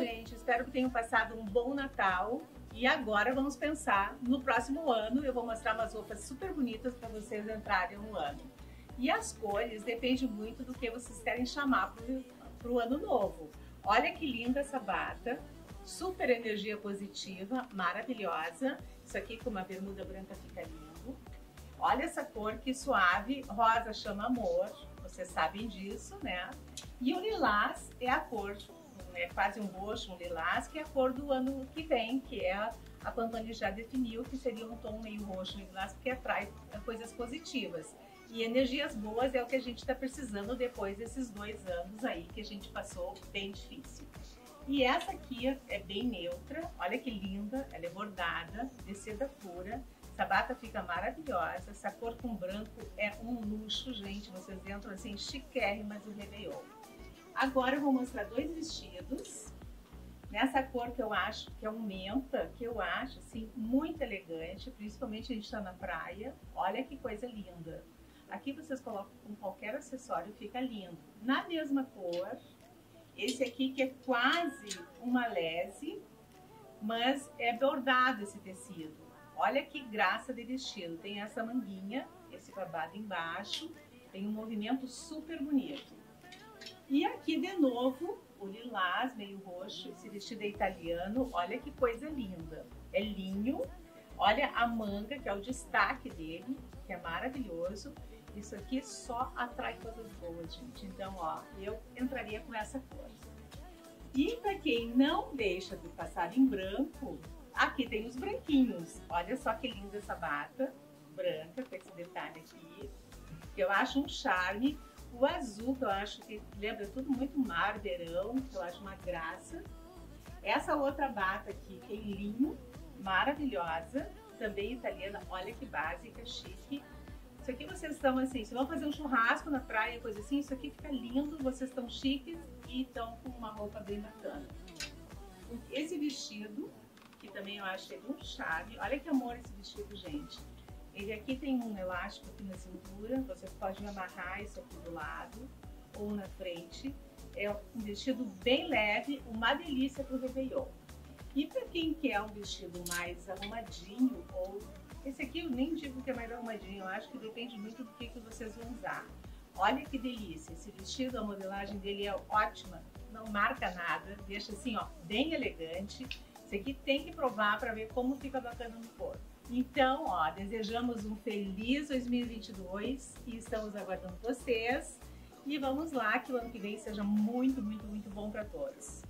Gente, espero que tenham passado um bom Natal. E agora vamos pensar no próximo ano. Eu vou mostrar umas roupas super bonitas para vocês entrarem no ano. E as cores dependem muito do que vocês querem chamar para o ano novo. Olha que linda essa bata, super energia positiva, maravilhosa. Isso aqui com uma bermuda branca fica lindo. Olha essa cor que suave, rosa chama amor, vocês sabem disso, né? E o lilás é a cor, é quase um roxo, um lilás, que é a cor do ano que vem, que é a Pantone já definiu que seria um tom meio roxo, meio lilás, porque atrai coisas positivas. E energias boas é o que a gente está precisando depois desses 2 anos aí que a gente passou bem difícil. E essa aqui é bem neutra, olha que linda, ela é bordada, de seda pura, essa bata fica maravilhosa, essa cor com branco é um luxo, gente, vocês entram assim chiquérrimas do Réveillon. Agora eu vou mostrar 2 vestidos, nessa cor que eu acho que é um menta, que eu acho assim muito elegante, principalmente a gente está na praia, olha que coisa linda. Aqui vocês colocam com qualquer acessório, fica lindo. Na mesma cor, esse aqui que é quase uma lese, mas é bordado esse tecido. Olha que graça de vestido. Tem essa manguinha, esse babado embaixo, tem um movimento super bonito. E aqui de novo, o lilás, meio roxo, esse vestido é italiano. Olha que coisa linda. É linho. Olha a manga, que é o destaque dele, que é maravilhoso. Isso aqui só atrai coisas boas, gente. Então, ó, eu entraria com essa cor. E para quem não deixa de passar em branco, aqui tem os branquinhos. Olha só que linda essa bata branca, com esse detalhe aqui, que eu acho um charme. O azul, que eu acho que lembra tudo muito mar, verão, que eu acho uma graça. Essa outra bata aqui, que é em linho, maravilhosa, também italiana, olha que básica, chique. Isso aqui vocês estão assim, se vão fazer um churrasco na praia, coisa assim, isso aqui fica lindo, vocês estão chiques e estão com uma roupa bem bacana. Esse vestido, que também eu acho que é um charme, olha que amor esse vestido, gente. Ele aqui tem um elástico aqui na cintura, vocês podem amarrar isso aqui do lado ou na frente. É um vestido bem leve, uma delícia para o Réveillon. E para quem quer um vestido mais arrumadinho, ou esse aqui eu nem digo que é mais arrumadinho, eu acho que depende muito do que vocês vão usar. Olha que delícia, esse vestido, a modelagem dele é ótima, não marca nada, deixa assim ó, bem elegante. Esse aqui tem que provar para ver como fica bacana no corpo. Então ó, desejamos um feliz 2022 e estamos aguardando vocês. E vamos lá, que o ano que vem seja muito, muito, muito bom para todos.